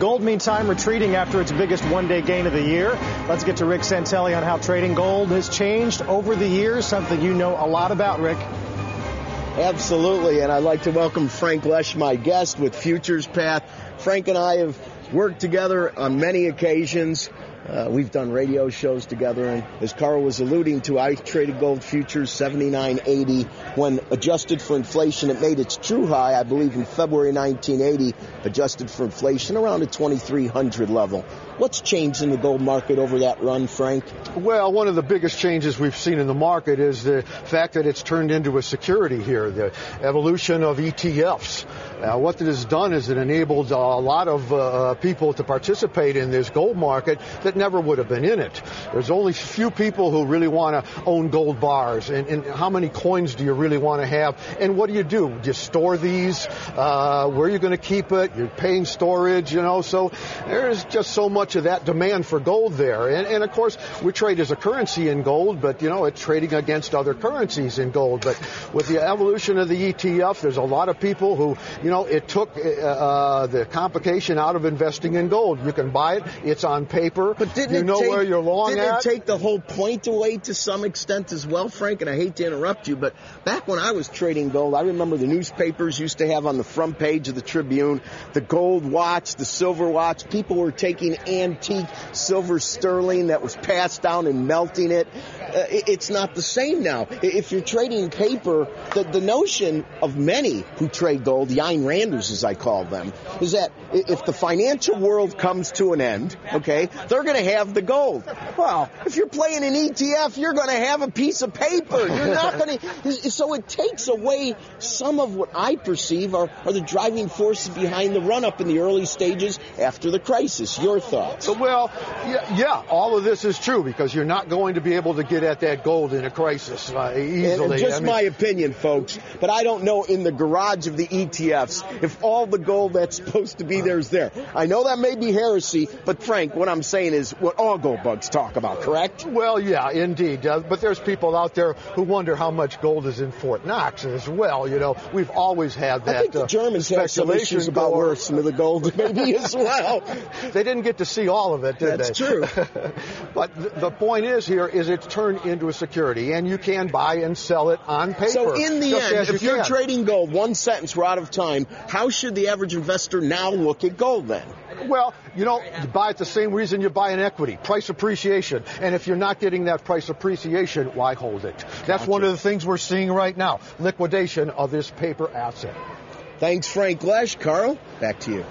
Gold, meantime, retreating after its biggest one-day gain of the year. Let's get to Rick Santelli on how trading gold has changed over the years, something you know a lot about, Rick. Absolutely, and I'd like to welcome Frank Lesh, my guest with Futures Path. Frank and I have worked together on many occasions. We've done radio shows together, and as Carl was alluding to, I traded gold futures 79.80. When adjusted for inflation, it made its true high, I believe, in February 1980, adjusted for inflation around the 2300 level. What's changed in the gold market over that run, Frank? Well, one of the biggest changes we've seen in the market is the fact that it's turned into a security here, the evolution of ETFs. What it has done is it enabled a lot of people to participate in this gold market that never would have been in it. There's only few people who really want to own gold bars, and how many coins do you really want to have, and what do you do? Do you store these? Where are you going to keep it? You're paying storage, you know, so there's just so much of that demand for gold there. And of course, we trade as a currency in gold, but, you know, it's trading against other currencies in gold. But with the evolution of the ETF, there's a lot of people who, you know, it took the complication out of investing in gold. You can buy it. It's on paper. But didn't you know where you're long at? Didn't it take the whole point away to some extent as well, Frank? And I hate to interrupt you, but back when I was trading gold, I remember the newspapers used to have on the front page of the Tribune the gold watch, the silver watch. People were taking antique silver sterling that was passed down and melting it. It's not the same now. If you're trading paper, the notion of many who trade gold, the Ayn Randers as I call them, is that if the financial world comes to an end, okay, they're going to have the gold. Well, if you're playing an ETF, you're going to have a piece of paper. You're not going to. So it takes away some of what I perceive are the driving forces behind the run-up in the early stages after the crisis. Your thoughts? Well, yeah, all of this is true because you're not going to be able to get at that gold in a crisis easily. And just my opinion, folks, but I don't know in the garage of the ETFs if all the gold that's supposed to be there is there. I know that may be heresy, but Frank, what I'm saying is what all gold bugs talk about, correct? Well, yeah, indeed. But there's people out there who wonder how much gold is in Fort Knox as well. You know, we've always had that. I think the Germans have some issues about where some of the gold maybe as well. They didn't get to see all of it, did they? That's true. But the point is here is it's turned into a security, and you can buy and sell it on paper. So in the end, if you're trading gold, one sentence, we're out of time, how should the average investor now look at gold then? Well, you know, you buy it the same reason you buy an equity, price appreciation. And if you're not getting that price appreciation, why hold it? That's one of the things we're seeing right now, liquidation of this paper asset. Thanks, Frank Lesh. Carl, back to you.